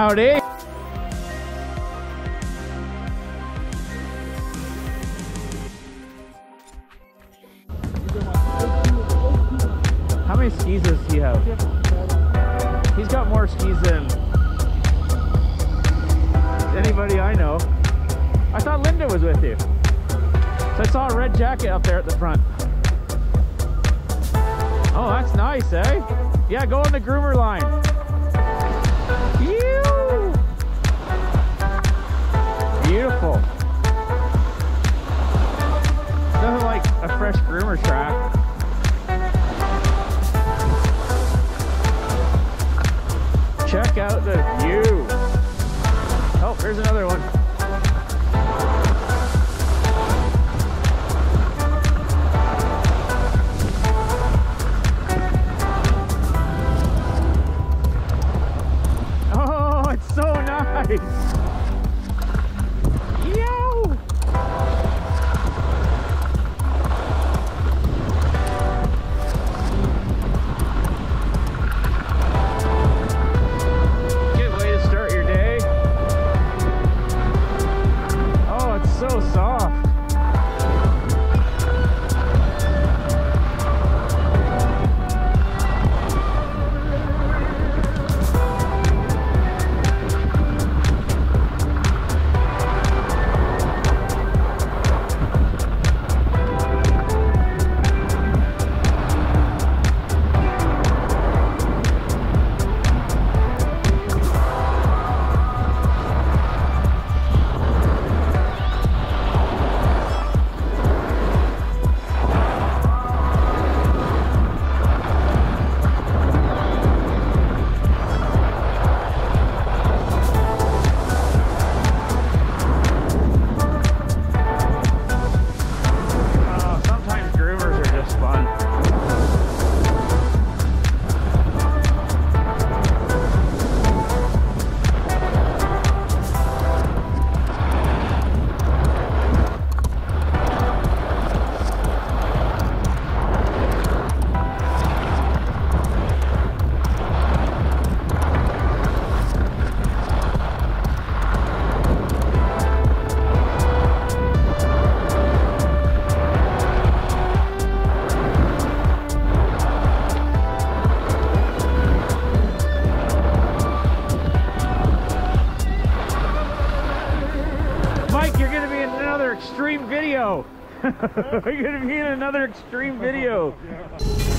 Howdy. How many skis does he have? He's got more skis than anybody I know. I thought Linda was with you. So I saw a red jacket up there at the front. Oh, that's nice, eh? Yeah, go on the groomer line. Ew. Beautiful. Nothing like a fresh groomer track. Check out the view. Oh, here's another one. Oh, it's so nice. Extreme video. We're gonna be in another extreme video.